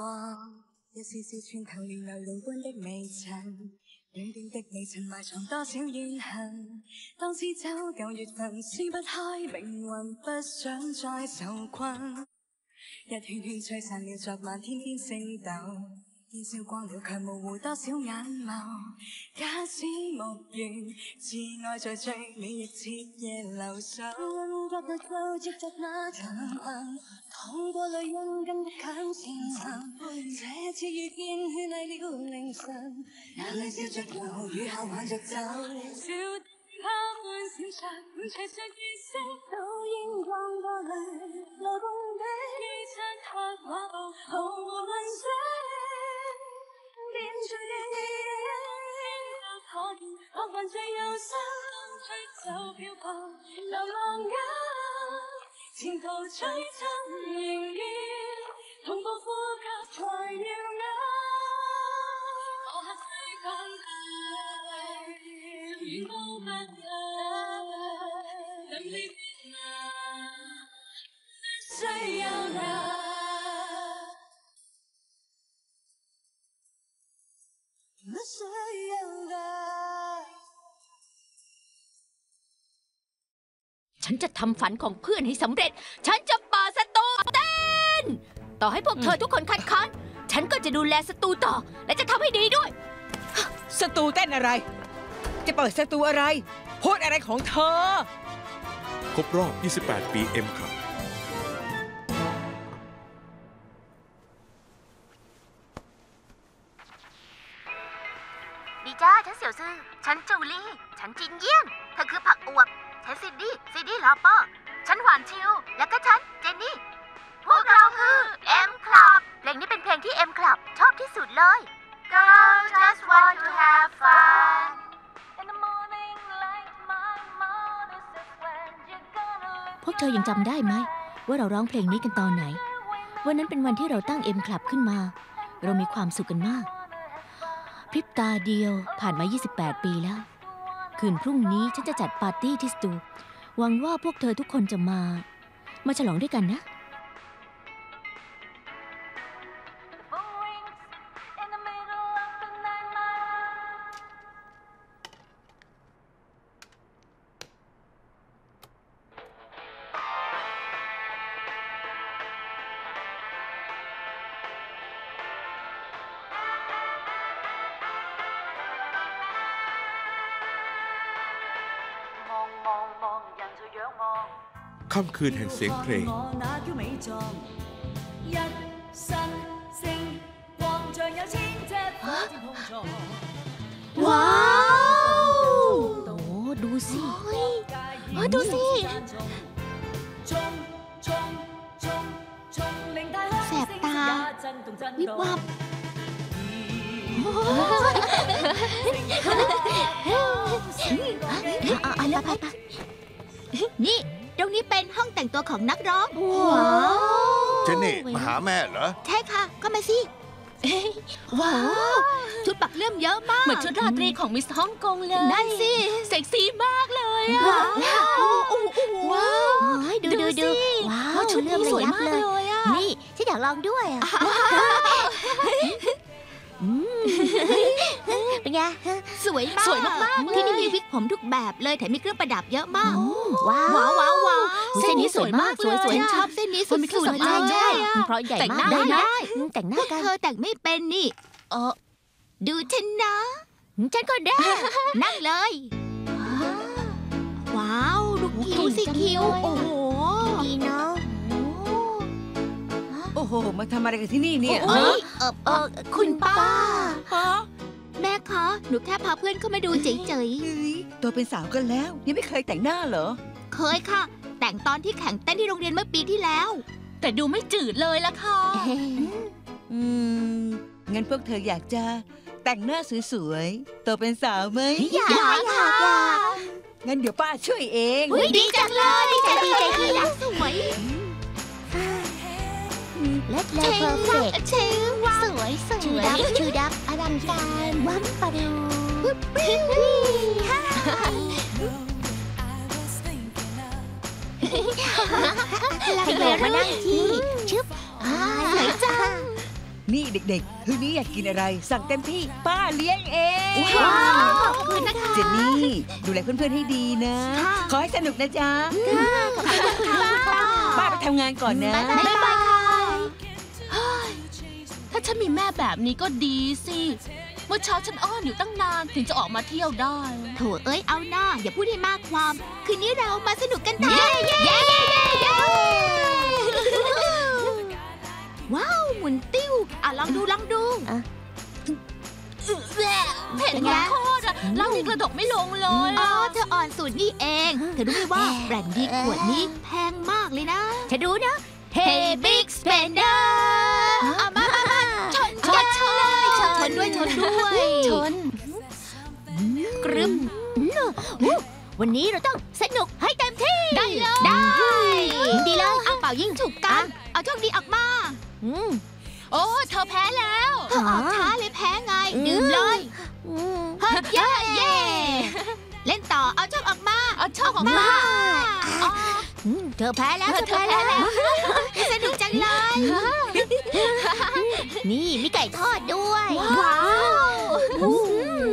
กว้างอย่าซีซี穿透了牛郎般的美襯，暖暖的你襯埋藏多少怨恨。當知走舊月份，撕不開命運，不想再受困。一圈圈吹散了昨晚天邊星斗，煙燒光了卻模糊多少眼眸。假使無緣，摯愛在最美亦徹夜留守。握對手，接著那長吻。 痛過淚印，更不強前行。這次遇見，絢麗了凌晨。眼裏笑着流，雨後挽著走。笑得他歡閃著，伴隨著雨聲，倒映光過淚，流動的於漆黑畫布，毫無論聲。點綴的你，不可見，學運最憂傷，吹走漂泊，流浪眼。 前途璀璨仍要同步呼吸才耀眼。我客居港地，遠高不低，等你必來，必須有你。 ฉันจะทำฝันของเพื่อนให้สำเร็จ ฉันจะป่าศัตรูเต้น ต่อให้พวกเธอทุกคนคัดค้าน ฉันก็จะดูแลศัตรูต่อ และจะทำให้ดีด้วย ศัตรูเต้นอะไร จะเปิดศัตรูอะไร โพสอะไรของเธอ ครบรอบ 28 ปี M ครับ ดีจ้า ฉันเสี่ยวซื่อ ฉันจูลี่ ฉันจินเยี่ยน เธอคือผักอวบ ฉันซิดดี้ลาป้อฉันหวานชิวและก็ฉันเจนนี่พวกเราคือเอ็มคลับเพลงนี้เป็นเพลงที่เอ็มคลับชอบที่สุดเลย Girl just want to have fun in the morning like my mother says when you gonna live พวกเธอยังจำได้ไหมว่าเราร้องเพลงนี้กันตอนไหนวันนั้นเป็นวันที่เราตั้งเอ็มคลับขึ้นมาเรามีความสุขกันมากพริบตาเดียวผ่านมา28 ปีแล้วคืนพรุ่งนี้ฉันจะจัดปาร์ตี้ที่สตูหวังว่าพวกเธอทุกคนจะมาฉลองด้วยกันนะค่ำคืนแห่งเสียงเพลงว้าวโอ้ดูสิดูสิแสบตาวิบวับอะไรไปนี่ตรงนี้เป็นห้องแต่งตัวของนักร้องว้าวเจนนี่มาหาแม่เหรอใช่ค่ะเข้ามาสิว้าวชุดปักเลื่อมเยอะมากเหมือนชุดราตรีของมิสฮ่องกงเลยนั่นสิเซ็กซี่มากเลยอ่ะว้าวดูสิว้าวชุดเลื่อมสวยมากเลยอ่ะนี่ฉันอยากลองด้วยอ่ะเป็นไงสวยมากที่นี่มีวิกผมทุกแบบเลยแถมมีเครื่องประดับเยอะมากว้าวเส้นนี้สวยมากสวยชอบเส้นนี้สวยมากใช่เพราะใหญ่มากได้แต่งหน้ากันเธอแต่งไม่เป็นนี่ดูฉันนะฉันก็ได้นั่งเลยว้าวดูสิคิ้วโอ้โหดีเนาะโอ้โหมาทำอะไรกันที่นี่เนี่ยคุณป้าแม่คะหนูแค่พาเพื่อนเข้ามาดูเฉยๆตัวเป็นสาวกันแล้วยังไม่เคยแต่งหน้าเหรอเคยค่ะแต่งตอนที่แข่งเต้นที่โรงเรียนเมื่อปีที่แล้วแต่ดูไม่จืดเลยละค่ะงั้นพวกเธออยากจะแต่งหน้าสวยๆตัวเป็นสาวไหมอยากค่ะงั้นเดี๋ยวป้าช่วยเองดีจังเลยดีใจอยากสวยและเลิฟเพอร์เฟกต์สวยชื่อดับอลังการวัมปะดูเรามานั่งที่ชึบสวยจัง นี่เด็กๆคืนนี้อยากกินอะไรสั่งเต็มที่ป้าเลี้ยงเองว้าวขอบคุณนะคะเจนนี่ดูแลเพื่อนๆให้ดีนะขอให้สนุกนะจ๊ะขอบคุณค่ะป้าไปทำงานก่อนนะบ๊ายบายค่ะถ้าฉันมีแม่แบบนี้ก็ดีสิเมื่อเช้าฉันอ้อนอยู่ตั้งนานถึงจะออกมาเที่ยวได้โถเอ้ยเอาหน้าอย่าพูดให้มากความคืนนี้เรามาสนุกกันเถอะว้าวหมุนติ้วอ่ะลองดูลองดูเผ็ดมากโคตรเรายังกระดกไม่ลงเลยอ๋อเธออ่อนสุดนี่เองเธอรู้ไหมว่าแบรนดี้ขวดนี้แพงมากเลยนะฉันรู้นะเฮบิ๊กสเปนเดอร์มาชนด้วยชนกรึมวันนี้เราต้องสนุกให้เต็มที่ได้เลยดีเลยเอาเป่ายิ่งฉุกกันเอาช่วงนี้ออกมาโอ้เธอแพ้แล้วเธอออกช้าเลยแพ้ไงดื่มเลยเย้เย้เล่นต่อเอาช่องออกมาเอาช่องออกมาเธอแพ้แล้วสนุกจังเลยนี่มีไก่ทอดด้วยว้าว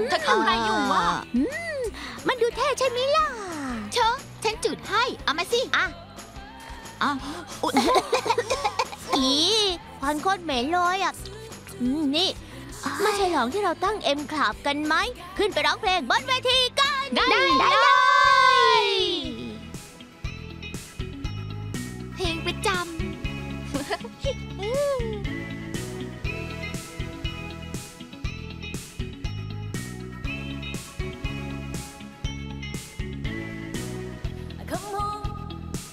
เธอทำอะไรอยู่วะมันดูเท่ใช่ไหมล่ะเชอะฉันจุดให้เอามาสิอีควันโคตรเหม็นเลยอ่ะนี่มาฉลองที่เราตั้งเอ็มคลับกันไหมขึ้นไปร้องเพลงบนเวทีกันได้เพลงประจำ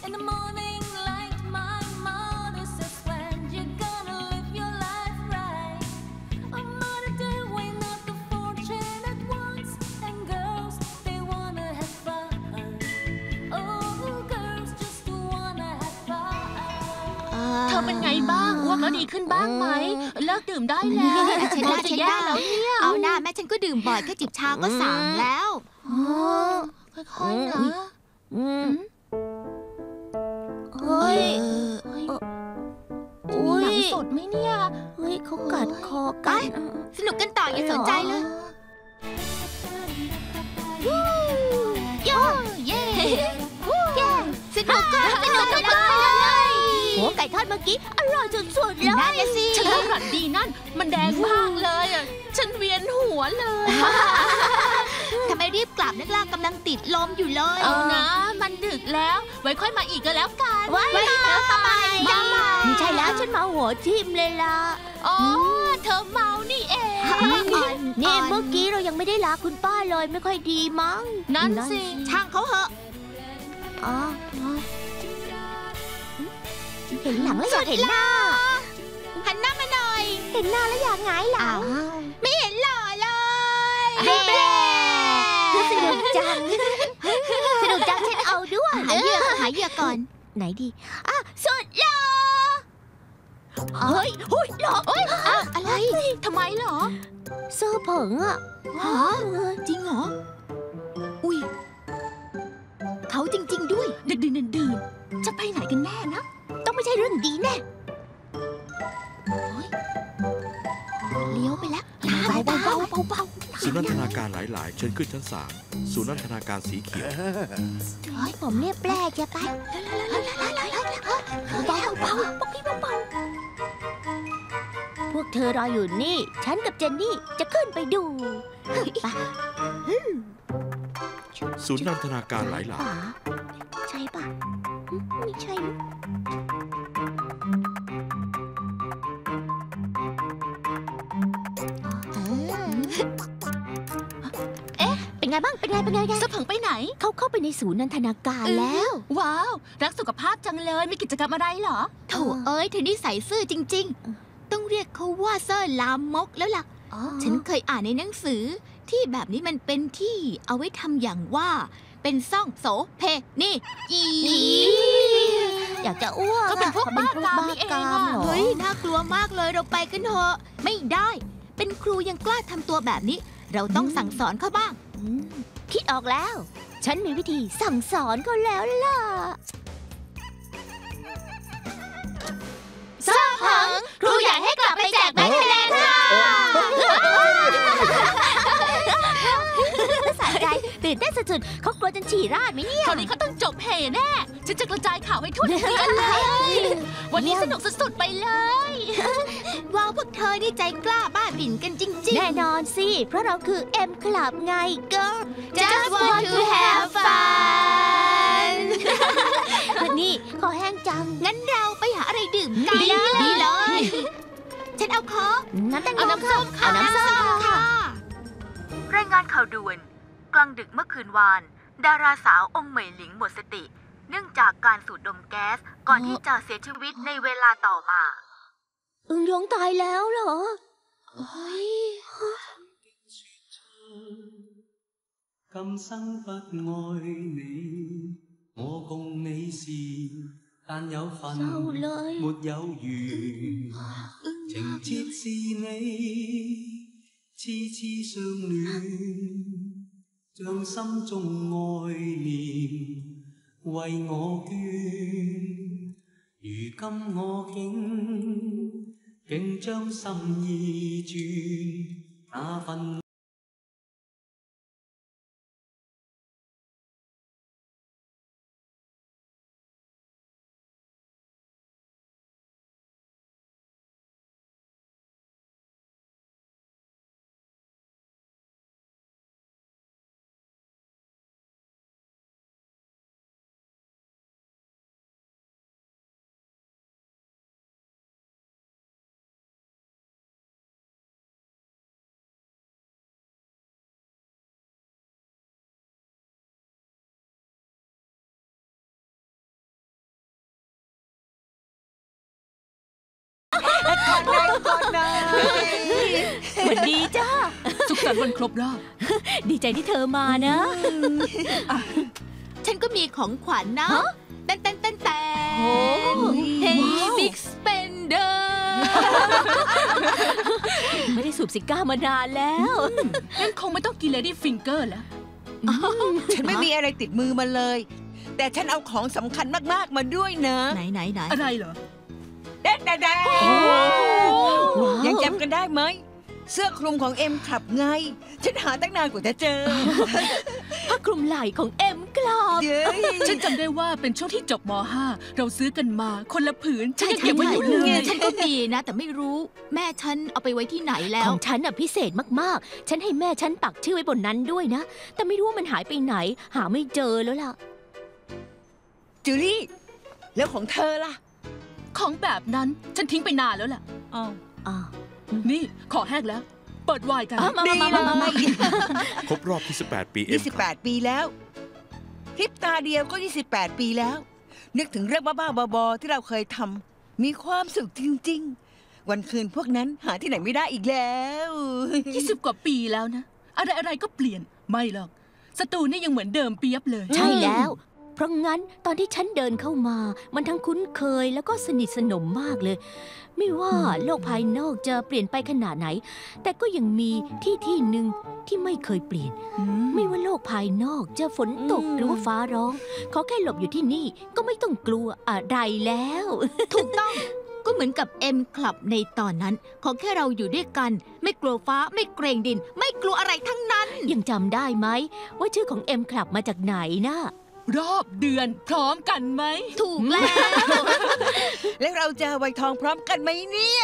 เป็นไงบ้างอ้วกแล้วดีขึ้นบ้างไหมเลิกดื่มได้แล้วฉันแย่แล้วเนี่ยเอาหน้าแม่ฉันก็ดื่มบ่อยแค่จิบชาก็สั่งแล้วค่อยๆนะเฮ้ยมีหนังสดไหมเนี่ยเฮ้ยเขากัดคอกันสนุกกันต่ออย่าสนใจเลยเย้เย้สนุกกันหัวไก่ทอดเมื่อกี้อร่อยสุดๆเลยนั่นสิฉันอร่อยดีนั่นมันแดงมากเลยฉันเวียนหัวเลยทำไมรีบกลับนักล่ากำลังติดลมอยู่เลยเอานะมันดึกแล้วไว้ค่อยมาอีกก็แล้วกันไว้แล้วสบายไม่ใช่แล้วฉันเมาหัวทิ่มเลยล่ะอ๋อเธอเมานี่เองนี่เมื่อกี้เรายังไม่ได้ลาคุณป้าเลยไม่ค่อยดีมั้งนั่นสิช่างเขาเหอะอ๋อเห็นหลังแล้วอยากเห็นหน้าหันหน้ามาหน่อยเห็นหน้าแล้วอยากหงายหลังไม่เห็นหล่อเลยเบ๊สนุกจังสนุกจังฉันเอาด้วยหาเหยื่อก่อนไหนดีอ่ะสุดหล่อเฮ้ยหล่ออะไรทำไมหรอเสื้อผงอ่ะจริงเหรออุ้ยเขาจริงๆด้วยดึงจะไปไหนกันแน่นะต้องไม่ใช่เรื่องดีแน่เลี้ยวไปแล้วเบาศูนย์นันทนาการหลายๆเชิญขึ้นชั้น3ศูนย์นันทนาการสีเขียวเฮ้ยผมเรียบแปลกจะไปเบาพวกพี่เบาพวกเธอรออยู่นี่ฉันกับเจนนี่จะขึ้นไปดูศูนย์นันทนาการหลายๆใช่ป่ะไม่ใช่เป็นไงบ้างเป็นไงสะพังไปไหนเข้าไปในศูนย์นันทนาการแล้วว้าวรักสุขภาพจังเลยมีกิจกรรมอะไรเหรอโถเอ้ยเธอนี่ใส่ซื่อจริงๆต้องเรียกเขาว่าเซอร์ลามกแล้วล่ะฉันเคยอ่านในหนังสือที่แบบนี้มันเป็นที่เอาไว้ทำอย่างว่าเป็นซ่องโสเพนี่อีอยากจะอ้วกก็เป็นพวกบ้ากามนี่เองเฮ้ยน่ากลัวมากเลยเราไปกันเถอะไม่ได้เป็นครูยังกล้าทำตัวแบบนี้เราต้องสั่งสอนเขาบ้างคิดออกแล้วฉันมีวิธีสั่งสอนเขาแล้วล่ะซ่าหังครูอยากให้กลับไปแจกไม้ ตื่นเต้นสุดๆเขากลัวจนฉี่ราดไหมเนี่ยคราวนี้เขาต้องจบเหยแน่ฉันจะกระจายข่าวให้ทั่วทั้งเมืองเลยวันนี้สนุกสุดๆไปเลยว้าวพวกเธอนี่ใจกล้าบ้าบิ่นกันจริงๆแน่นอนสิเพราะเราคือ M Club ไง Girl Just want to have fun วันนี้ขอแห้งจังงั้นเราไปหาอะไรดื่มกันดีเลยฉันเอาคอน้ำแตงโมเอาน้ำส้มค่ะรายงานข่าวด่วนกลางดึกเมื่อคืนวานดาราสาวองเหมยหลิงหมดสติเนื่องจากการสูดดมแก๊สก่อนที่จะเสียชีวิตในเวลาต่อมาอึ้งร้องตายแล้วเหรอ今生不愛你，我共你是但有份，沒有緣。情節是你，痴痴相戀，將心中愛念為我捐。如今我竟將心意轉，那份。สวัสดีจ้าสุขสันต์วันครบรอบดีใจที่เธอมานะฉันก็มีของขวัญนะแต่เฮ้ยบิ๊กสเปนเดอร์ไม่ได้สูบซิก้ามานานแล้วงั้นคงไม่ต้องกินเลดี้ฟิงเกอร์แล้วฉันไม่มีอะไรติดมือมาเลยแต่ฉันเอาของสำคัญมากๆมาด้วยนะไหนอะไรเหรอได้ยังจำกันได้ไหมเสื้อคลุมของเอ็มคลับไงฉันหาตั้งนานกว่าจะเจอผ้าคลุมไหล่ของเอ็มคลับฉันจำได้ว่าเป็นช่วงที่จบม.5 เราซื้อกันมาคนละผืนฉันยังเก็บไว้อยู่เลยฉันก็มีนะแต่ไม่รู้แม่ฉันเอาไปไว้ที่ไหนแล้วของฉันอ่ะพิเศษมากๆฉันให้แม่ฉันปักชื่อไว้บนนั้นด้วยนะแต่ไม่รู้ว่ามันหายไปไหนหาไม่เจอแล้วล่ะจูลี่แล้วของเธอล่ะของแบบนั้นฉันทิ้งไปนานแล้วล่ะนี่ขอแหกแล้วเปิดวายกันมาครบรอบ28ปี28ปีแล้วคลิปตาเดียวก็28ปีแล้วนึกถึงเรื่องบ้าๆบอๆที่เราเคยทำมีความสุขจริงๆวันคืนพวกนั้นหาที่ไหนไม่ได้อีกแล้ว20กว่าปีแล้วนะอะไรก็เปลี่ยนไม่หรอกสตูนี่ยังเหมือนเดิมเปียบเลยใช่แล้วเพราะงั้นตอนที่ฉันเดินเข้ามามันทั้งคุ้นเคยแล้วก็สนิทสนมมากเลยไม่ว่าโลกภายนอกจะเปลี่ยนไปขนาดไหนแต่ก็ยังมีที่หนึ่งที่ไม่เคยเปลี่ยนไม่ว่าโลกภายนอกจะฝนตกหรือว่าฟ้าร้องขอแค่หลบอยู่ที่นี่ก็ไม่ต้องกลัวอะไรแล้วถูกต้องก็เหมือนกับเอ็มคลับในตอนนั้นขอแค่เราอยู่ด้วยกันไม่กลัวฟ้าไม่เกรงดินไม่กลัวอะไรทั้งนั้นยังจำได้ไหมว่าชื่อของเอ็มคลับมาจากไหนนะรอบเดือนพร้อมกันไหมถูกแล้วแล้วเราจะวัยทองพร้อมกันไหมเนี่ย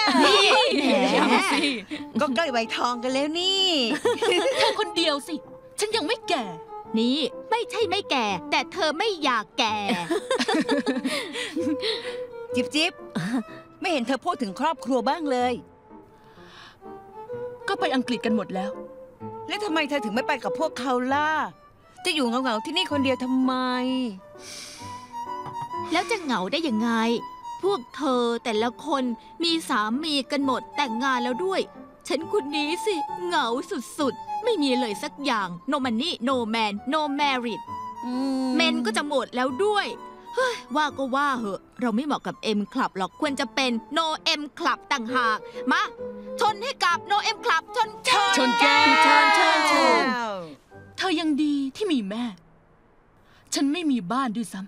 ก็ใกล้วัยทองกันแล้วนี่เธอคนเดียวสิฉันยังไม่แก่นี่ไม่ใช่ไม่แก่แต่เธอไม่อยากแก่จิ๊บไม่เห็นเธอพูดถึงครอบครัวบ้างเลยก็ไปอังกฤษกันหมดแล้วแล้วทำไมเธอถึงไม่ไปกับพวกเขาล่ะจะอยู่เหงาๆที่นี่คนเดียวทำไมแล้วจะเหงาได้ยังไงพวกเธอแต่ละคนมีสามีกันหมดแต่งงานแล้วด้วยฉันคนนี้สิเหงาสุดๆไม่มีเลยสักอย่างโนมันนี่โนแมนโนแมริดเมนก็จะหมดแล้วด้วยว่าก็ว่าเหอะเราไม่เหมาะกับเอ็มคลับหรอกควรจะเป็นโนเอ็มคลับต่างหากมาชนให้กับโนเอ็มคลับชนแก้วเธอยังดีที่มีแม่ฉันไม่มีบ้านด้วยซ้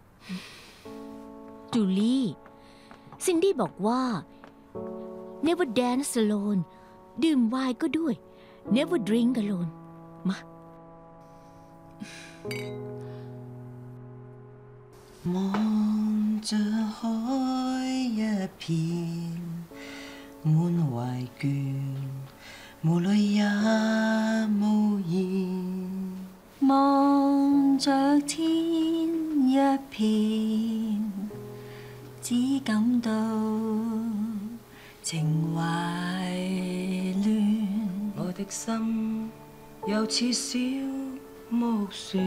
ำจูลี่ซินดี้บอกว่า Never Dance Alone ดื่มไวน์ก็ด้วย Never Drink Alone มา望着海一片滿懷倦，無淚也無言。望着天一片，只感到情懷亂。我的心又似小木船，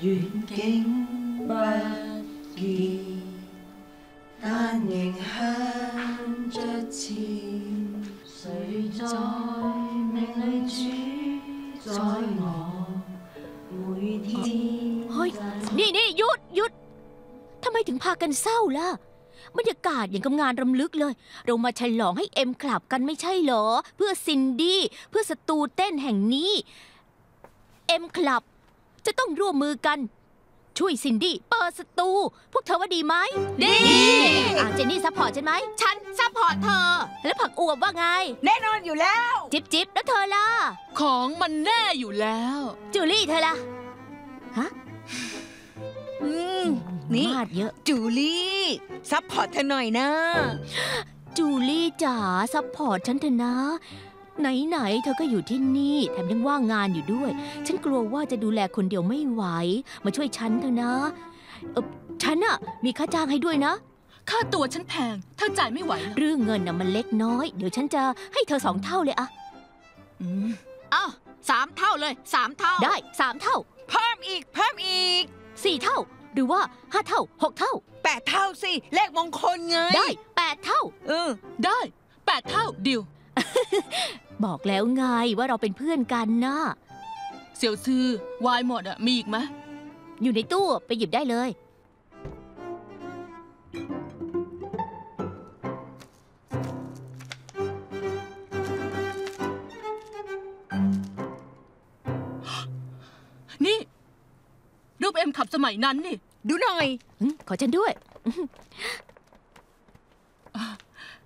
遠景。 不見，但仍向著前。誰在命裏主宰我每天？เฮ้ยนี่หยุดทำไมถึงพากันเศร้าล่ะบรรยากาศอย่างกับงานรำลึกเลยเรามาฉลองให้เอ็มคลับกันไม่ใช่เหรอเพื่อซินดี้เพื่อสตูเต้นแห่งนี้เอ็มคลับจะต้องร่วมมือกัน ช่วยซินดี้เปิดสตูพวกเธอว่าดีไหมดีเจนนี่ซัพพอร์ตใช่ไหมฉันซัพพอร์ตเธอแล้วผักอวบว่าไงแน่นอนอยู่แล้วจิ๊บแล้วเธอล่ะของมันแน่อยู่แล้วจูลี่เธอล่ะฮะนี่มาดเยอะจูลี่ซัพพอร์ตเธอหน่อยนะจูลี่จ๋าซัพพอร์ตฉันเถอะนะไหนเธอก็อยู่ที่นี่แถมยังว่างงานอยู่ด้วยฉันกลัวว่าจะดูแลคนเดียวไม่ไหวมาช่วยฉันเถอะนะฉันอะมีค่าจ้างให้ด้วยนะค่าตัวฉันแพงเธอจ่ายไม่ไหวเรื่องเงินน่ะมันเล็กน้อยเดี๋ยวฉันจะให้เธอ2 เท่าเลยอะอ้าว3 เท่าเลย3 เท่าได้3 เท่าเพิ่มอีก4 เท่าหรือว่า5 เท่า6 เท่า8 เท่าสิเลขมงคลไงได้8 เท่าได้8 เท่าดิวบอกแล้วไงว่าเราเป็นเพื่อนกันนะเสี่ยวซือวายหมดอะมีอีกไหมอยู่ในตู้ไปหยิบได้เลยนี่รูปเอ็มขับสมัยนั้นนี่ดูหน่อยขอฉันด้วย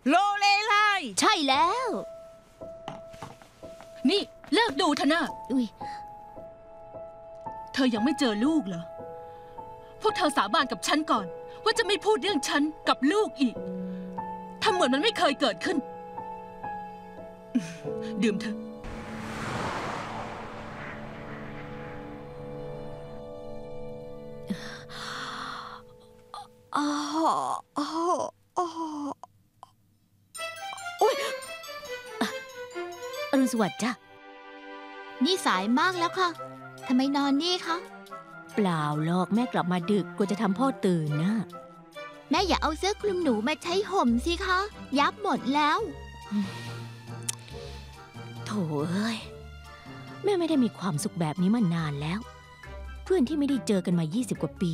โลเลไลใช่แล้วนี่เลิกดูเถอะนะเธอยังไม่เจอลูกเหรอพวกเธอสาบานกับฉันก่อนว่าจะไม่พูดเรื่องฉันกับลูกอีกทำเหมือนมันไม่เคยเกิดขึ้นดื่มเถอะอรุณสวัสดิ์จ้ะนี่สายมากแล้วค่ะทำไมนอนนี่คะเปล่าหรอกแม่กลับมาดึกกลัวจะทำพ่อตื่นนะแม่อย่าเอาเสื้อคลุมหนูมาใช้ห่มสิคะยับหมดแล้วโถ่เอ้ยแม่ไม่ได้มีความสุขแบบนี้มานานแล้วเพื่อนที่ไม่ได้เจอกันมา20 กว่าปี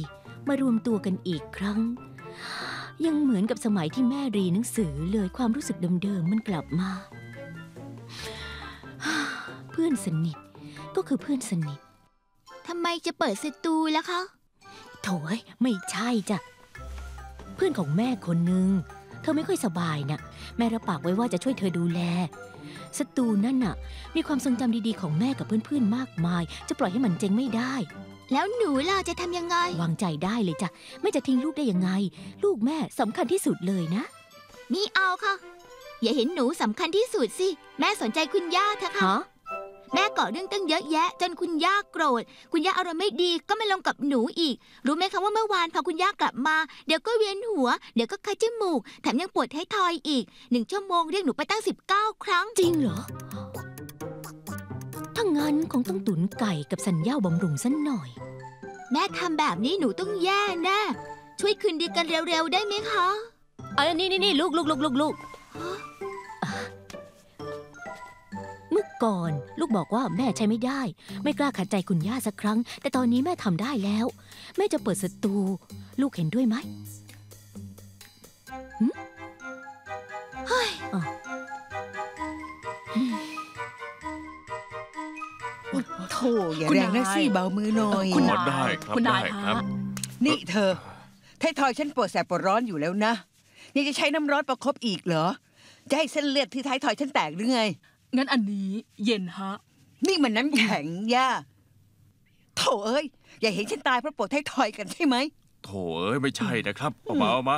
มารวมตัวกันอีกครั้งยังเหมือนกับสมัยที่แม่เรียนหนังสือเลยความรู้สึกเดิมๆมันกลับมาเพื่อนสนิทก็คือเพื่อนสนิททำไมจะเปิดสตูล่ะคะโถ่ไม่ใช่จ้ะเพื่อนของแม่คนหนึ่งเธอไม่ค่อยสบายนะแม่รับปากไว้ว่าจะช่วยเธอดูแลสตูนั่นน่ะมีความทรงจำดีๆของแม่กับเพื่อนๆมากมายจะปล่อยให้มันเจ๊งไม่ได้แล้วหนูล่ะจะทำยังไงวางใจได้เลยจ้ะแม่จะทิ้งลูกได้ยังไงลูกแม่สำคัญที่สุดเลยนะมีเอาค่ะอย่าเห็นหนูสำคัญที่สุดสิแม่สนใจคุณย่าเถอะค่ะแม่ก่อเรื่องตั้งเยอะแยะจนคุณย่าโกรธคุณย่าอารมณ์ไม่ดีก็ไม่ลงกับหนูอีกรู้ไหมคะว่าเมื่อวานพอคุณย่ากลับมาเดี๋ยวก็เวียนหัวเดี๋ยวก็คัดจมูกแถมยังปวดท้ายทอยอีก1 ชั่วโมงเรียกหนูไปตั้ง19 ครั้งจริงเหรอถ้างั้นคงต้องตุ๋นไก่กับสัญญาบำรุงสักหน่อยแม่ทำแบบนี้หนูต้องแย่แน่ช่วยคืนดีกันเร็วๆได้ไหมคะเอาล่ะนี่ลูกเมื่อก่อนลูกบอกว่าแม่ใช้ไม่ได้ไม่กล้าขัดใจคุณย่าสักครั้งแต่ตอนนี้แม่ทำได้แล้วแม่จะเปิดสตูลูกเห็นด้วยไหมเฮ้ยโธ่อย่าแรงนะสิเบามือหน่อยคุณได้ครับนี่เธอไททอยฉันปวดแสบปวดร้อนอยู่แล้วนะยังจะใช้น้ำร้อนประคบอีกเหรอจะให้เส้นเลือดที่ท้ายทอยฉันแตกหรือไงงั้นอันนี้เย็นฮะนี่มันน้ำแข็งย่า โถเอ้ยอย่าเห็นฉันตายเพราะปวดท้ายทอยกันใช่ไหมโถเอ้ยไม่ใช่นะครับเบาๆมา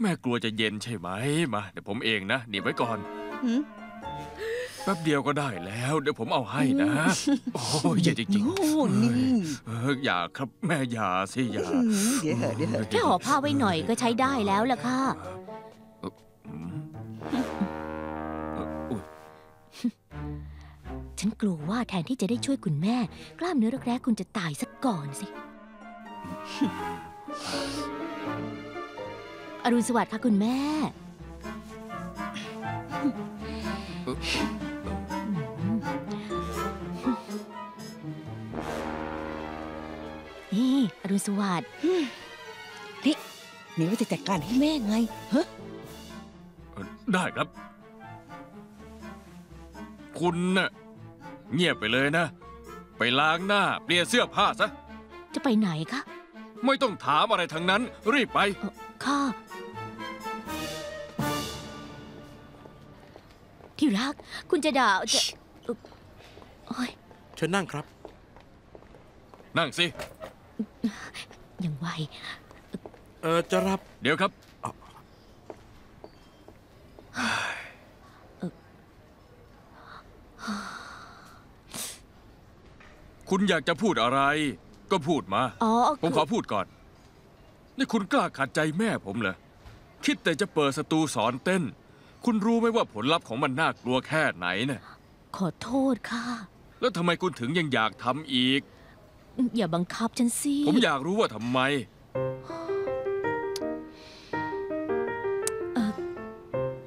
แม่กลัวจะเย็นใช่ไหมมาเดี๋ยวผมเองนะหนีไว้ก่อนแป๊บเดียวก็ได้แล้วเดี๋ยวผมเอาให้นะโอ้ยอย่าจริงๆอย่าครับแม่อย่าสิอย่าแค่ห่อผ้าไว้หน่อยก็ใช้ได้แล้วล่ะค่ะฉันกลัวว่าแทนที่จะได้ช่วยคุณแม่กล้ามเนื้อรักแร้คุณจะตายซะก่อนสิอรุณสวัสดิ์ค่ะคุณแม่นี่อรุณสวัสดิ์นี่หนูว่าจะจัดการให้แม่ไงฮะได้ครับคุณน่ะเงียบไปเลยนะไปล้างหน้าเปลี่ยนเสื้อผ้าซะจะไปไหนคะไม่ต้องถามอะไรทั้งนั้นรีบไปค่ะที่รักคุณจะด่าจะเชิญนั่งครับนั่งสิยังไวจะรับเดี๋ยวครับคุณอยากจะพูดอะไรก็พูดมาผมขอพูดก่อนนี่คุณกล้าขัดใจแม่ผมเหรอคิดแต่จะเปิดสตูสอนเต้นคุณรู้ไหมว่าผลลัพธ์ของมันน่ากลัวแค่ไหนเนี่ยขอโทษค่ะแล้วทำไมคุณถึงยังอยากทำอีกอย่าบังคับฉันสิผมอยากรู้ว่าทำไม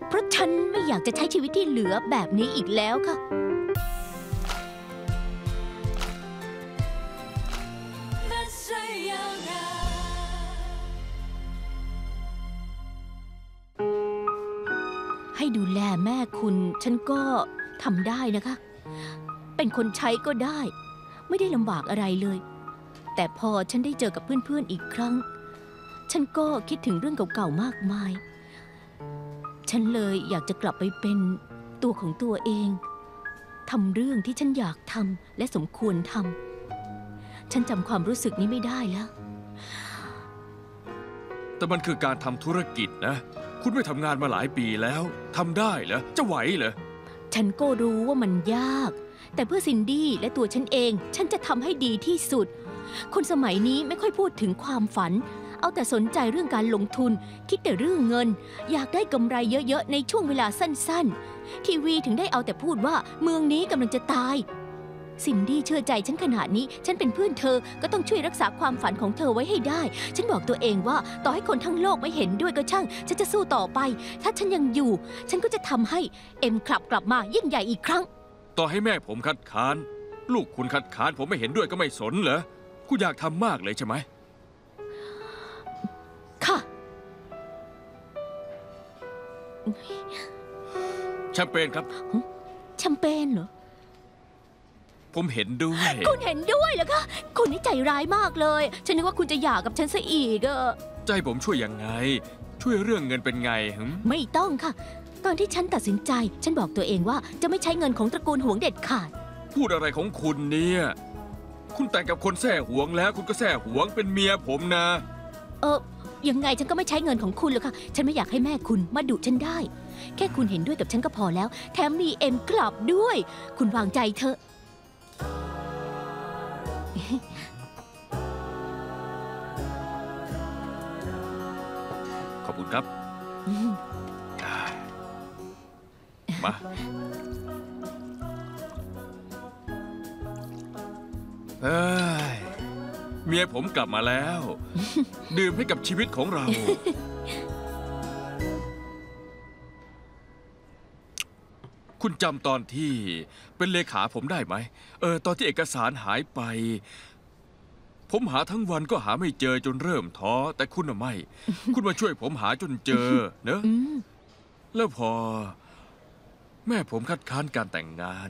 เพราะฉันไม่อยากจะใช้ชีวิตที่เหลือแบบนี้อีกแล้วค่ะให้ดูแลแม่คุณฉันก็ทำได้นะคะเป็นคนใช้ก็ได้ไม่ได้ลำบากอะไรเลยแต่พอฉันได้เจอกับเพื่อนๆอีกครั้งฉันก็คิดถึงเรื่องเก่าๆมากมายฉันเลยอยากจะกลับไปเป็นตัวของตัวเองทำเรื่องที่ฉันอยากทำและสมควรทำฉันจำความรู้สึกนี้ไม่ได้แล้วแต่มันคือการทำธุรกิจนะคุณไม่ทำงานมาหลายปีแล้วทำได้เหรอจะไหวเหรอฉันก็รู้ว่ามันยากแต่เพื่อซินดี้และตัวฉันเองฉันจะทำให้ดีที่สุดคนสมัยนี้ไม่ค่อยพูดถึงความฝันเอาแต่สนใจเรื่องการลงทุนคิดแต่เรื่องเงินอยากได้กำไรเยอะๆในช่วงเวลาสั้นๆทีวีถึงได้เอาแต่พูดว่าเมืองนี้กำลังจะตายซินดี้เชื่อใจฉันขนาดนี้ฉันเป็นเพื่อนเธอก็ต้องช่วยรักษาความฝันของเธอไว้ให้ได้ฉันบอกตัวเองว่าต่อให้คนทั้งโลกไม่เห็นด้วยก็ช่างฉันจะสู้ต่อไปถ้าฉันยังอยู่ฉันก็จะทำให้เอ็มคลับกลับมายิ่งใหญ่อีกครั้งต่อให้แม่ผมคัดค้านลูกคุณคัดค้านผมไม่เห็นด้วยก็ไม่สนเหรอคุณอยากทำมากเลยใช่ไหมค่ะแชมเปญครับแชมเปญเหรอผมเห็นด้วยคุณเห็นด้วยเหรอคะคุณนี่ใจร้ายมากเลยฉันนึกว่าคุณจะหย่ากับฉันซะอีกใจผมช่วยยังไงช่วยเรื่องเงินเป็นไงไม่ต้องค่ะตอนที่ฉันตัดสินใจฉันบอกตัวเองว่าจะไม่ใช้เงินของตระกูลหวงเด็ดขาดพูดอะไรของคุณเนี่ยคุณแต่งกับคนแส่หวงแล้วคุณก็แส่หวงเป็นเมียผมนะยังไงฉันก็ไม่ใช้เงินของคุณหรอกค่ะฉันไม่อยากให้แม่คุณมาดุฉันได้แค่คุณเห็นด้วยกับฉันก็พอแล้วแถมมีเอ็มกลับด้วยคุณวางใจเถอะขอบคุณครับมาเมียผมกลับมาแล้วดื่มให้กับชีวิตของเราคุณจำตอนที่เป็นเลขาผมได้ไหมตอนที่เอกสารหายไปผมหาทั้งวันก็หาไม่เจอจนเริ่มท้อแต่คุณน่ะไม่คุณมาช่วยผมหาจนเจอเนอะแล้วพอแม่ผมคัดค้านการแต่งงาน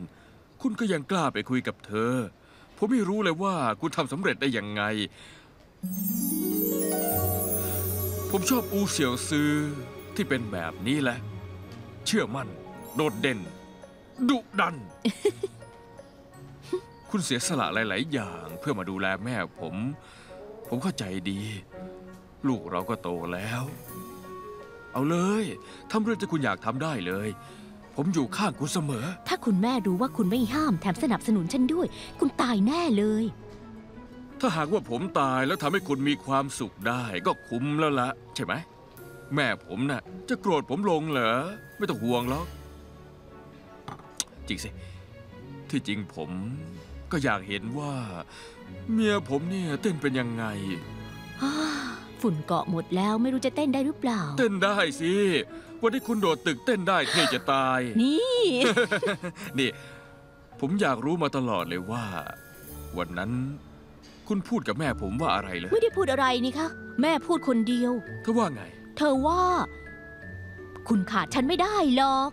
คุณก็ยังกล้าไปคุยกับเธอผมไม่รู้เลยว่าคุณทำสำเร็จได้ยังไงผมชอบอูเสี่ยวซือที่เป็นแบบนี้แหละเชื่อมั่นโดดเด่นดุดัน คุณเสียสละหลายๆอย่างเพื่อมาดูแลแม่ผมเข้าใจดีลูกเราก็โตแล้วเอาเลยทำเรื่องที่คุณอยากทำได้เลยผมอยู่ข้างคุณเสมอถ้าคุณแม่รู้ว่าคุณไม่ห้ามแถมสนับสนุนฉันด้วยคุณตายแน่เลยถ้าหากว่าผมตายแล้วทำให้คุณมีความสุขได้ก็คุ้มแล้วล่ะใช่ไหมแม่ผมน่ะจะโกรธผมลงเหรอไม่ต้องห่วงหรอกจริงสิที่จริงผมก็อยากเห็นว่าเมียผมเนี่ยเต้นเป็นยังไงฝุ่นเกาะหมดแล้วไม่รู้จะเต้นได้หรือเปล่าเต้นได้สิวันที่คุณโดดตึกเต้นได้เท่จะตายนี่ นี่ผมอยากรู้มาตลอดเลยว่าวันนั้นคุณพูดกับแม่ผมว่าอะไรเลยไม่ได้พูดอะไรนี่คะแม่พูดคนเดียวเธอว่าไงเธอว่าคุณขาดฉันไม่ได้หรอก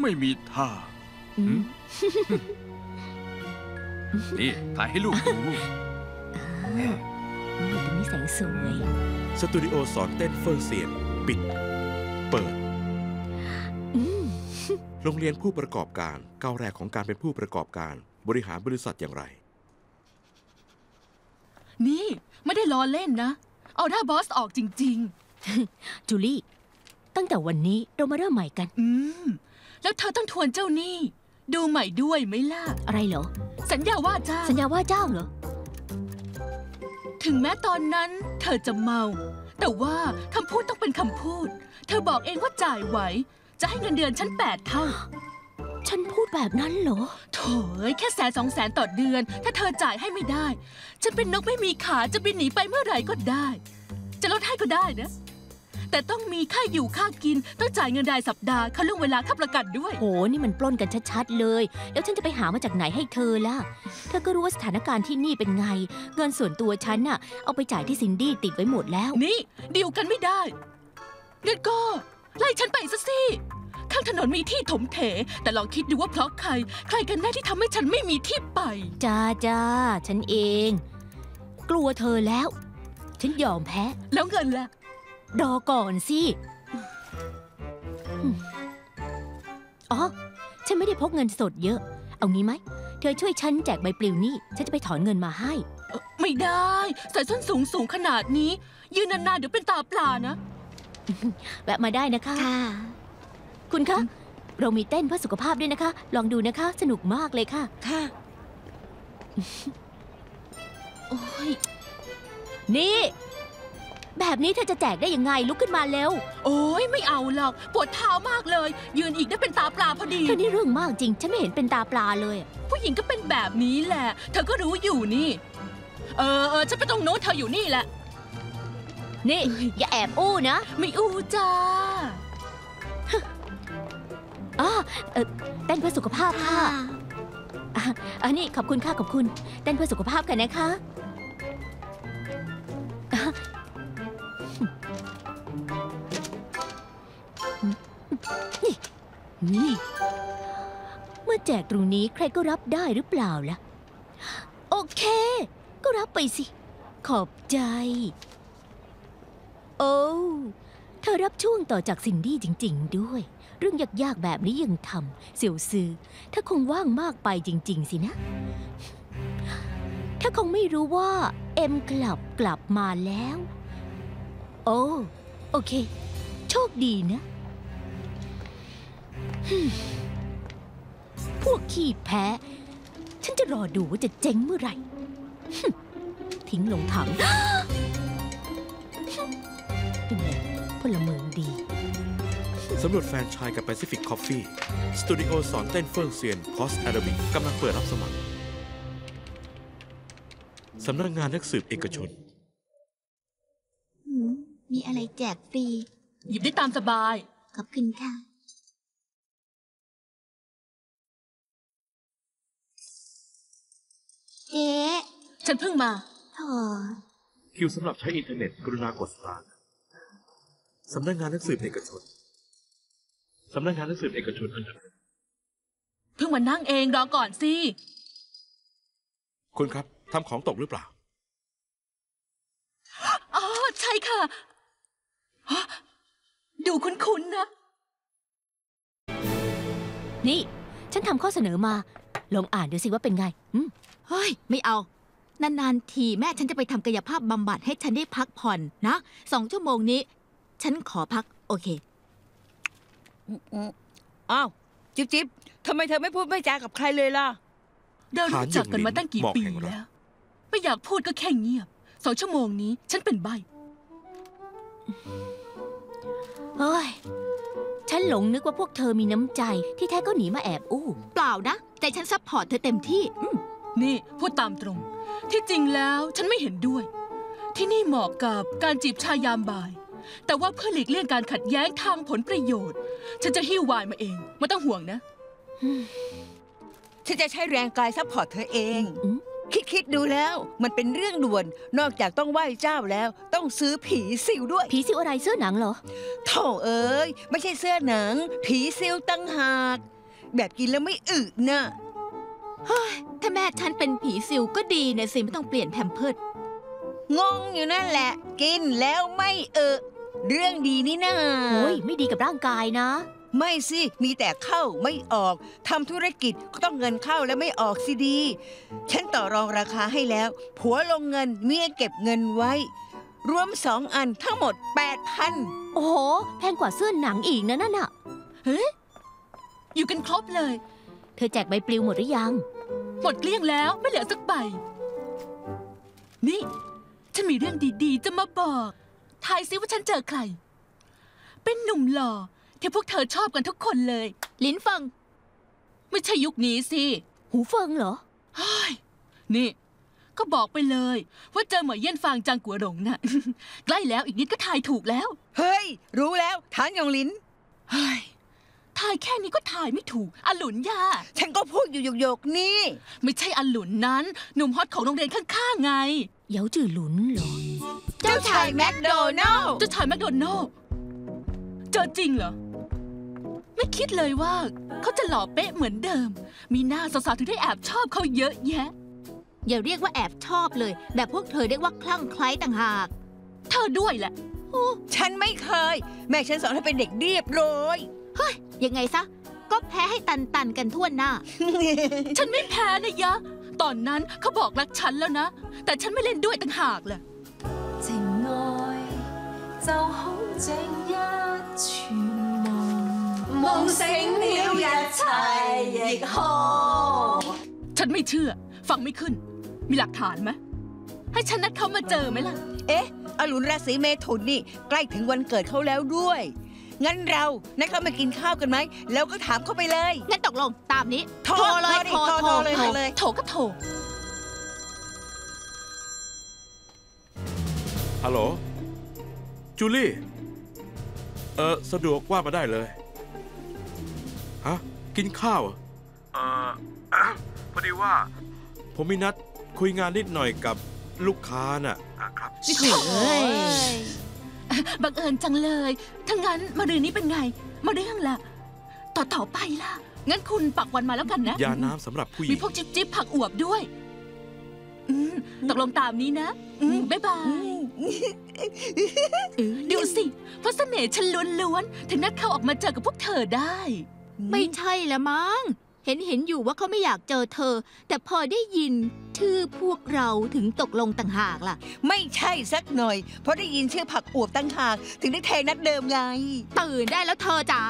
ไม่มีท่านี่ถ่ายให้ลูกดูนี่แสงสวยสตูดิโอสอนเต้นเฟิร์เซียนปิดเปิดโรงเรียนผู้ประกอบการก้าวแรกของการเป็นผู้ประกอบการบริหารบริษัทอย่างไรนี่ไม่ได้ล้อเล่นนะเอาหน้าบอสออกจริงๆจูลี่ตั้งแต่วันนี้เรามาเริ่มใหม่กันแล้วเธอต้องทวนเจ้าหนี้ดูใหม่ด้วยไหมล่ะอะไรเหรอสัญญาว่าจ้างสัญญาว่าจ้างเหรอถึงแม้ตอนนั้นเธอจะเมาแต่ว่าคำพูดต้องเป็นคำพูดเธอบอกเองว่าจ่ายไหวจะให้เงินเดือนฉัน8 เท่าฉันพูดแบบนั้นเหรอโถ่แค่100,000-200,000ต่อเดือนถ้าเธอจ่ายให้ไม่ได้ฉันเป็นนกไม่มีขาจะบินหนีไปเมื่อไหร่ก็ได้จะลดให้ก็ได้นะแต่ต้องมีค่าอยู่ค่ากินต้องจ่ายเงินรายสัปดาห์ค่าล่วงเวลาค่าประกันด้วยโหนี่มันปล้นกันชัดๆเลยแล้วฉันจะไปหามาจากไหนให้เธอล่ะเธอก็รู้ว่าสถานการณ์ที่นี่เป็นไงเงินส่วนตัวฉันน่ะเอาไปจ่ายที่ซินดี้ติดไว้หมดแล้วนี่ดีลกันไม่ได้งั้นก็ไล่ฉันไปซะสิข้างถนนมีที่ถมเถแต่ลองคิดดูว่าเพราะใครกันแน่ที่ทำให้ฉันไม่มีที่ไปจ้าฉันเองกลัวเธอแล้วฉันยอมแพ้แล้วเงินล่ะรอก่อนสิอ๋อฉันไม่ได้พกเงินสดเยอะเอางี้ไหมเธอช่วยฉันแจกใบปลิวนี่ฉันจะไปถอนเงินมาให้ไม่ได้ใส่ส้นสูงขนาดนี้ยืนนานๆเดี๋ยวเป็นตาปลานะแวะมาได้นะคะคุณคะเรามีเต้นเพื่อสุขภาพด้วยนะคะลองดูนะคะสนุกมากเลยค่ะค่ะโอ้ยนี่แบบนี้เธอจะแจกได้ยังไงลุกขึ้นมาเร็วโอ้ยไม่เอาหรอกปวดเท้ามากเลยยืนอีกได้เป็นตาปลาพอดีเธอนี่เรื่องมากจริงฉันไม่เห็นเป็นตาปลาเลยผู้หญิงก็เป็นแบบนี้แหละเธอก็รู้อยู่นี่เออฉันไปตรงโน้นเธออยู่นี่แหละนี่อย่าแอบอู้นะไม่อู้จ้าเต้นเพื่อสุขภาพค่ะอันนี้ขอบคุณค่ะขอบคุณเต้นเพื่อสุขภาพกันนะคะนี่เมื่อแจกตรงนี้ใครก็รับได้หรือเปล่าล่ะโอเคก็รับไปสิขอบใจโอ้เธอรับช่วงต่อจากซินดี้จริงๆด้วยเรื่องยากๆแบบนี้ยังทำเสี่ยวซือถ้าคงว่างมากไปจริงๆสินะถ้าคงไม่รู้ว่าเอ็มกลับมาแล้วโอ้โอเคโชคดีนะพวกขี้แพ้ฉันจะรอดูว่าจะเจ๊งเมื่อไหร่ทิ้งลงถังเป็นไงพลเมืองดีสำรวจแฟรนไชส์กับ Pacific Coffee สตูดิโอสอนเต้นเฟิร์งเซียนคอสอาราบิกกำลังเปิดรับสมัครสำนักงานนักสืบเอกชนมีอะไรแจกฟรีหยิบได้ตามสบายขอบคุณค่ะเจ๊ฉันเพิ่งมาคิวสำหรับใช้อินเทอร์เน็ตกรุณากดสตาร์ทสำนักงานนักสืบเอกชนสำนักงานนักสืบเอกชนอันดับเพิ่งมานั่งเองรอก่อนสิคุณครับทำของตกหรือเปล่าอ๋อใช่ค่ะดูคุ้นๆนะนี่ ฉันทำข้อเสนอมาลองอ่านดูสิว่าเป็นไงเฮ้ยไม่เอานานๆทีแม่ฉันจะไปทำกายภาพบำบัดให้ฉันได้พักผ่อนนะ2 ชั่วโมงนี้ฉันขอพักโอเคอ้าวจิ๊บจิ๊บทำไมเธอไม่พูดไม่จากับใครเลยล่ะเรารู้จักกันมาตั้งกี่ปีแล้วไม่อยากพูดก็แค่เงียบ2 ชั่วโมงนี้ฉันเป็นใบเฮ้ยฉันหลงนึกว่าพวกเธอมีน้ำใจที่แท้ก็หนีมาแอบอู้เปล่านะแต่ฉันซัพพอร์ตเธอเต็มที่นี่พูดตามตรงที่จริงแล้วฉันไม่เห็นด้วยที่นี่เหมาะกับการจีบชายยามบ่ายแต่ว่าเพื่อหลีกเลี่ยงการขัดแย้งทางผลประโยชน์ฉันจะหิ้ววายมาเองไม่ต้องห่วงนะฉันจะใช้แรงกายซัพพอร์ตเธอเองคิดดูแล้วมันเป็นเรื่องด่วนนอกจากต้องไหว้เจ้าแล้วต้องซื้อผีซิวด้วยผีซิวอะไรเสื้อหนังเหรอโธ่เอ้ยไม่ใช่เสื้อหนังผีซิวตั้งหากแบบกินแล้วไม่อึนะถ้าแม่ฉันเป็นผีซิวก็ดีนะสิไม่ต้องเปลี่ยนแพมเพิร์สงงอยู่นั่นแหละกินแล้วไม่เรื่องดีนี่นะโอ้ยไม่ดีกับร่างกายนะไม่สิมีแต่เข้าไม่ออกทำธุรกิจก็ต้องเงินเข้าและไม่ออกสิดีฉันต่อรองราคาให้แล้วผัวลงเงินเมียเก็บเงินไว้รวม2 อันทั้งหมด 8,000 โอ้โหแพงกว่าเสื้อหนังอีกนะนั่นน่ะเฮ้ยอยู่กันครบเลยเธอแจกใบปลิวหมดหรือยังหมดเกลี้ยงแล้วไม่เหลือสักใบนี่ฉันมีเรื่องดีๆจะมาบอกทายซิว่าฉันเจอใครเป็นหนุ่มหล่อที่พวกเธอชอบกันทุกคนเลยลิ้นเฟิงไม่ใช่ยุคนี้สิหูเฟิงเหรอเฮ้ยนี่ก็บอกไปเลยว่าเจอเหมยเยี่ยนฟางจางกัวหลงน่ะ ใกล้แล้วอีกนิดก็ทายถูกแล้วเฮ้ยรู้แล้วฐานยองลิ้นเฮ้ยทายแค่นี้ก็ทายไม่ถูกอลุนยาฉันก็พูดอยู่โยกๆนี่ไม่ใช่อลุนนั้นหนุ่มฮอตของโรงเรียนข้างๆไงเยาจื่อหลุนเหรอเจ้าชายแมคโดนัลด์เจอจริงเหรอไม่คิดเลยว่าเขาจะหล่อเป๊ะเหมือนเดิมมีหน้าสาวๆถึงได้แอบชอบเขาเยอะแยะอย่าเรียกว่าแอบชอบเลยแบบพวกเธอเรียกว่าคลั่งไคล้ต่างหากเธอด้วยแหละฉันไม่เคยแม่ฉันสอนให้เป็นเด็กเรียบร้อยเฮ้ยยังไงซะก็แพ้ให้ตันกันทั่วหน้า ฉันไม่แพ้นะยะตอนนั้นเขาบอกรักฉันแล้วนะแต่ฉันไม่เล่นด้วยต่างหากแหละฉันไม่เชื่อฟังไม่ขึ้นมีหลักฐานไหมให้ฉันนัดเขามาเจอไหมล่ะเอ๊ะอรุณราศีเมถุนนี่ใกล้ถึงวันเกิดเขาแล้วด้วยงั้นเรานัดเขามากินข้าวกันไหมแล้วก็ถามเขาไปเลยงั้นตกลงตามนี้โทรเลยโทรเลยโทรก็โทรฮัลโหลจูลี่สะดวกว่ามาได้เลยฮะกินข้าวพอดีว่าผมมีนัดคุยงานนิดหน่อยกับลูกค้าน่ะครับนี่คือบังเอิญจังเลยถ้างั้นมารืนนี้เป็นไงมาเรื่องล่ะต่อไปล่ะงั้นคุณปักวันมาแล้วกันนะยาน้ำสำหรับผู้หญิงมีพวกจิ๊บผักอวบด้วยตกลงตามนี้นะบ๊ายบายดูสิเพราะเสน่ห์ฉันล้วนๆถึงนัดเข้าออกมาเจอกับพวกเธอได้ไม่ใช่ละมั้งเห็นอยู่ว่าเขาไม่อยากเจอเธอแต่พอได้ยินชื่อพวกเราถึงตกลงต่างหากล่ะไม่ใช่สักหน่อยเพราะได้ยินชื่อผักอวบต่างหากถึงได้แทงนัดเดิมไงตื่นได้แล้วเธอจ๋า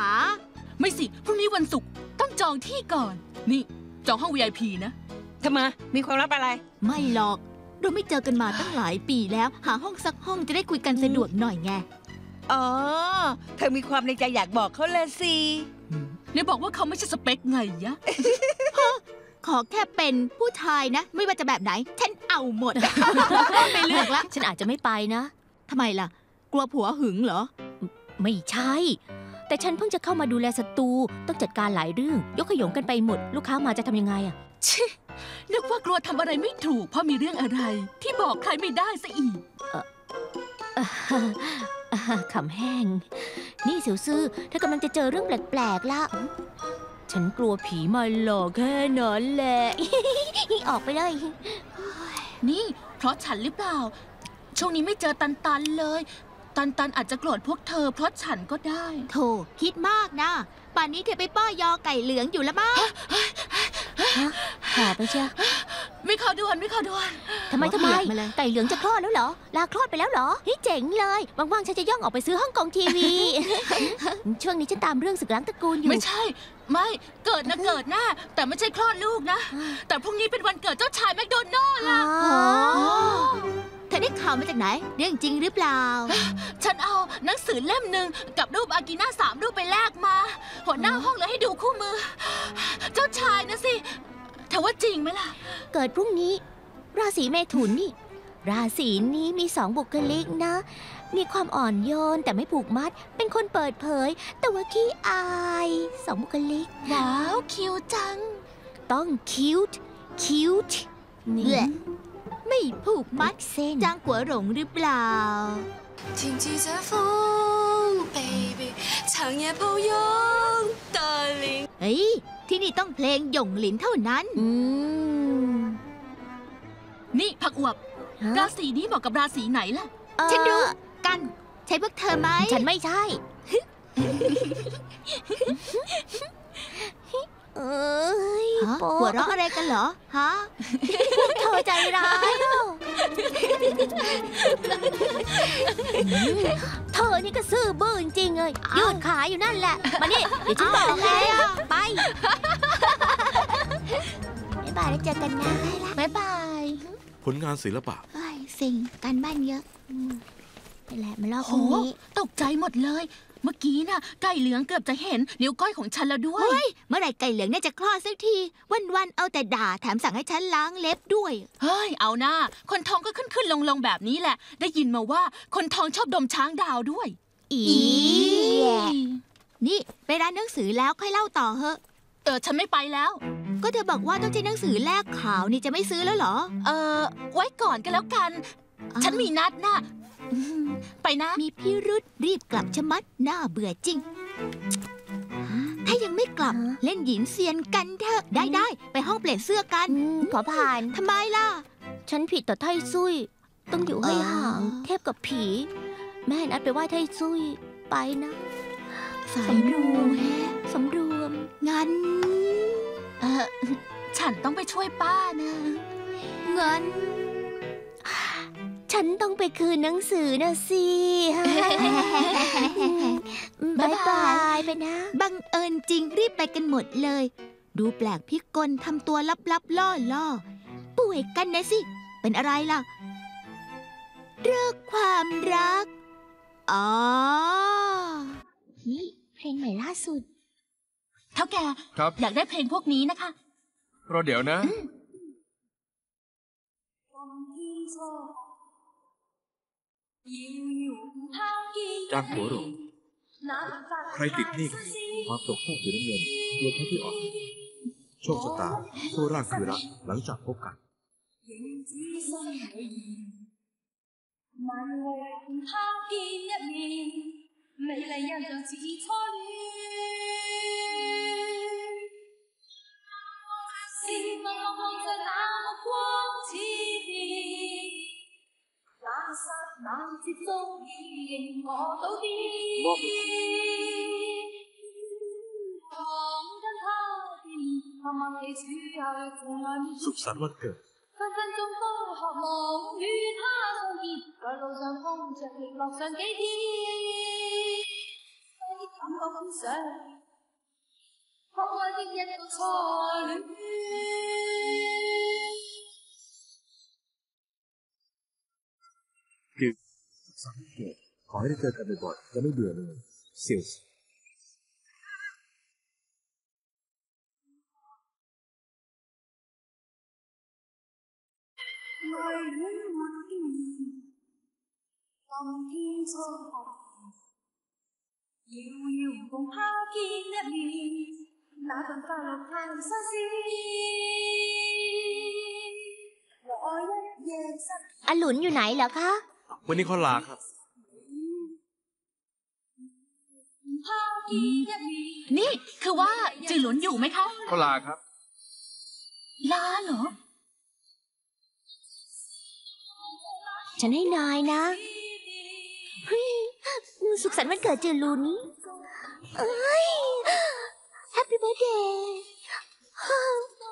ไม่สิพรุ่งนี้วันศุกร์ต้องจองที่ก่อนนี่จองห้อง VIP นะทำไมมีความลับอะไรไม่หรอกเราไม่เจอกันมาตั้งหลายปีแล้วหาห้องสักห้องจะได้คุยกันสะดวกหน่อยไงอ๋อเธอมีความในใจอยากบอกเขาเลยสิเนี่ยบอกว่าเขาไม่ใช่สเปคไงยะขอแค่เป็นผู้ชายนะไม่ว่าจะแบบไหนฉันเอาหมดไม่เลือกละฉันอาจจะไม่ไปนะทำไมล่ะกลัวผัวหึงเหรอไม่ใช่แต่ฉันเพิ่งจะเข้ามาดูแลสตูต้องจัดการหลายเรื่องยกขยงกันไปหมดลูกค้ามาจะทำยังไงอะชินึกว่ากลัวทำอะไรไม่ถูกเพราะมีเรื่องอะไรที่บอกใครไม่ได้ซะอีกขำแห้งนี่เสี่ยวซื่อเธอกำลังจะเจอเรื่องแปลกๆละฉันกลัวผีมาหลอกแค่นั้นแหละออกไปเลยนี่เพราะฉันหรือเปล่าช่วงนี้ไม่เจอตันๆเลย ตันอาจจะโกรธพวกเธอเพราะฉันก็ได้โธ่คิดมากนะป่านนี้เธอไปป้อยอไก่เหลืองอยู่แล้วมั้งหาไปเชียวไม่ข่าวด่วนทำไมไก่เหลืองจะคลอดแล้วเหรอลาคลอดไปแล้วเหรอนี่เจ๋งเลยว่างๆฉันจะย่องออกไปซื้อฮ่องกงทีวีช่วงนี้ฉันตามเรื่องศึกล้างตระกูลอยู่ไม่ใช่ไม่เกิดนะเกิดหน้าแต่ไม่ใช่คลอดลูกนะแต่พรุ่งนี้เป็นวันเกิดเจ้าชายแมคโดนัลล์ล่ะเธอได้ข่าวมาจากไหนเรื่องจริงหรือเปล่าฉันเอาหนังสือเล่มหนึ่งกับรูปอากิน่า3 รูปไปแลกมาหัวหน้าห้องเลยให้ดูคู่มือเจ้าชายนะสิแต่ว่าจริงไหมล่ะเกิดพรุ่งนี้ราศีเมถุนนี่ราศีนี้มี2 บุคลิกนะมีความอ่อนโยนแต่ไม่ผูกมัดเป็นคนเปิดเผยแต่ว่าขี้อาย2 บุคลิกว้าวคิ้วจังต้องคิ้วเนี่ยไม่ผูกมัดเส้นจางกัวหลงหรือเปล่าเฮ้ยที่นี่ต้องเพลงหย่งหลินเท่านั้นนี่ผักอวบราศีนี้เหมาะกับราศีไหนล่ะฉันรู้กันใช่พวกเธอไหมฉันไม่ใช่หัวเราะอะไรกันเหรอฮะพวกเธอใจร้ายเธอนี่ก็ซื่อบื้อจริงเลยยืดขาอยู่นั่นแหละมานี่เดี๋ยวฉันบอกให้ไปบ๊ายบายแล้วเจอกันนะบ๊ายบายผลงานศิลปะสิ่งการบ้านเยอะนี่แหละมารอบนี้ตกใจหมดเลยเมื่อกี้น่ะไก่เหลืองเกือบจะเห็นนิ้วก้อยของฉันแล้วด้วยเมื่อไหร่ไก่เหลืองน่าจะคลอดสักทีวันๆเอาแต่ด่าแถมสั่งให้ฉันล้างเล็บด้วยเฮ้ยเอาหน้าคนท้องก็ขึ้นลงแบบนี้แหละได้ยินมาว่าคนท้องชอบดมช้างดาวด้วยอีนี่ไปร้านหนังสือแล้วค่อยเล่าต่อเหอะฉันไม่ไปแล้วก็เธอบอกว่าต้องใช้หนังสือแลกขาวนี่จะไม่ซื้อแล้วเหรอไว้ก่อนกันแล้วกันฉันมีนัดน่ะไปนะมีพิรุธรีบกลับชะมัดน่าเบื่อจริงถ้ายังไม่กลับเล่นหยินเซียนกันเถอะได้ไปห้องเปลี่ยนเสื้อกันขอผ่านทำไมล่ะฉันผิดต่อไทซุยต้องอยู่ให้ห่างเทพกับผีแม่นัดไปไหว้ไทซุยไปนะสายรูแฮสำรวมงั้นฉันต้องไปช่วยป้านะงั้นฉันต้องไปคืนหนังสือนะสิบายบายไปนะบังเอิญจริงรีบไปกันหมดเลยดูแปลกพิกลทำตัวลับๆล่อๆป่วยกันนะสิเป็นอะไรล่ะเรื่องความรักอ๋อเพลงใหม่ล่าสุดเท่าแกอยากได้เพลงพวกนี้นะคะรอเดี๋ยวนะจ้างหัวหลงใครติดหนี้ความตกทุกข์อยู่ในเงินเดือนที่ออกโชคชะตาผู้ร่างคือรักหลังจากพบกันสุขสันต์วันเกิดขอให้ได้เจอกันบ่อยๆจะไม่เบื่อเลยเซียวอลุนอยู่ไหนเหรอคะวันนี้เขาลาครับนี่คือว่าจือหลุนอยู่ไหมคะเขาลาครับลาเหรอฉันให้นายนะ สุขสันต์วันเกิดเจอลูนี่แฮปปี้เบิร์ธเดย์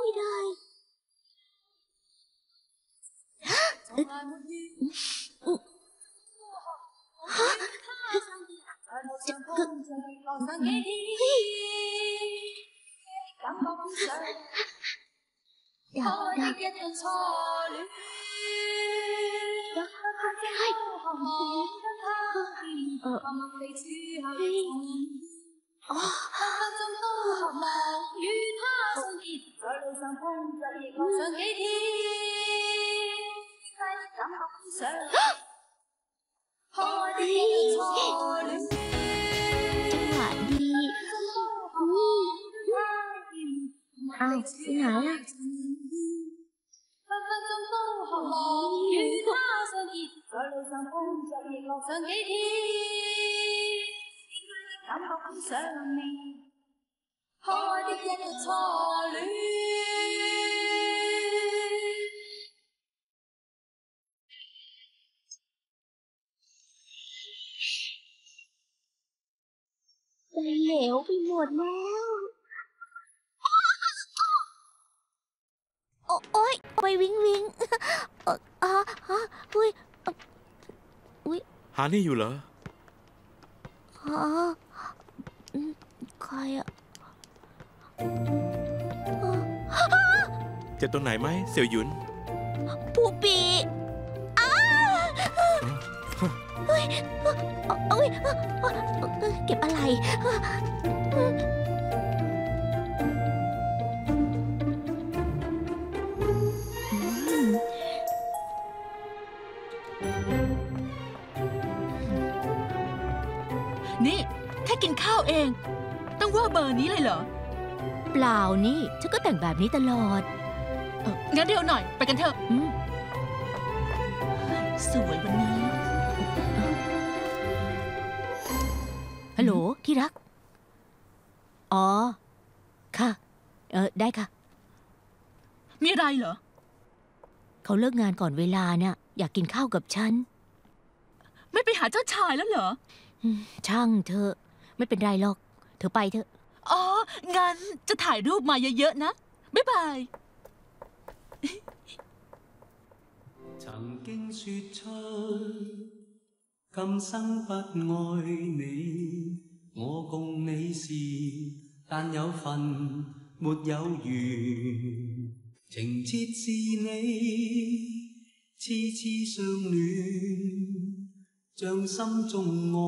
ไม่ได้จังหวะดีอ้าวไปไหนล่ะไปเหลวไปหมดแล้วโอ๊ยไปวิ่งวิ่งหานี่อยู่เหรอใครอะเจ็บตรงไหนไหมเสี่ยวหยุนปูปีเก็บอะไรนี่แค่กินข้าวเองต้องว่าเบอร์นี้เลยเหรอเปล่านี่ฉันก็แต่งแบบนี้ตลอดงั้นเดี๋ยวหน่อยไปกันเถอะสวยวันนี้ฮัลโหลที่รักอ๋อค่ะได้ค่ะมีอะไรเหรอเขาเลิกงานก่อนเวลาเนี่ยอยากกินข้าวกับฉันไม่ไปหาเจ้าชายแล้วเหรอช่างเธอไม่เป็นไรหรอกเธอไปเถอะอ๋องั้นจะถ่ายรูปมาเยอะๆนะบ๊ายบาย曾經說出今生不愛你，我共你是但有份沒有緣，情節是你痴痴相戀，將心中愛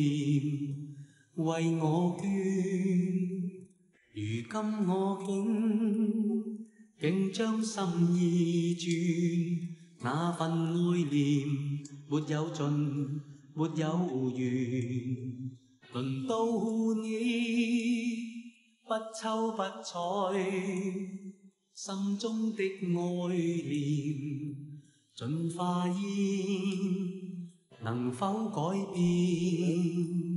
念為我捐，如今我竟將心意轉。那份愛念沒有盡，沒有緣，輪到你不瞅不睬，心中的愛念盡化煙，能否改變？